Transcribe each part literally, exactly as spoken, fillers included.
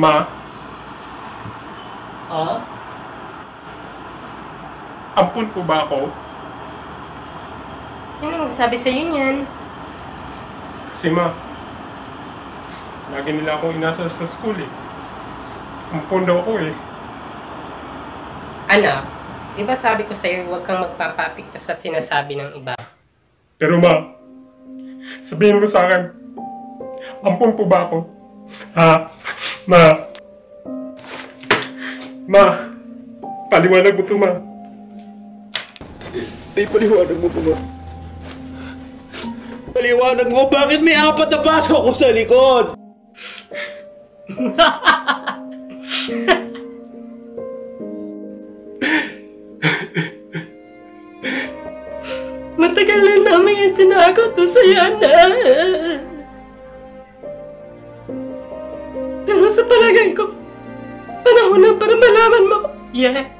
Ma. Ah? Ampun po ba ako? Sino magsasabi sa'yo niyan? Si Ma. Lagi nila akong inasal sa school eh. Ampun daw ako eh. Anak, di ba sabi ko sa'yo huwag kang magpapapikto sa sinasabi ng iba? Pero Ma, sabihin mo sa akin, ampun po ba ako? Ha? Ma? Ma? Paliwanag mo ito, Ma. Ay, paliwanag mo ito, Ma. Paliwanag mo, bakit may apat na baso ako sa likod? Matagal na namin itinago ito sa'yo, anak. Pero sa palagay ko, panahon na para malaman mo. Yeah.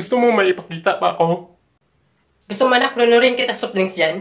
Gusto mo may ipakita pa ako? Gusto mo anak, lunurin kita soft drinks dyan?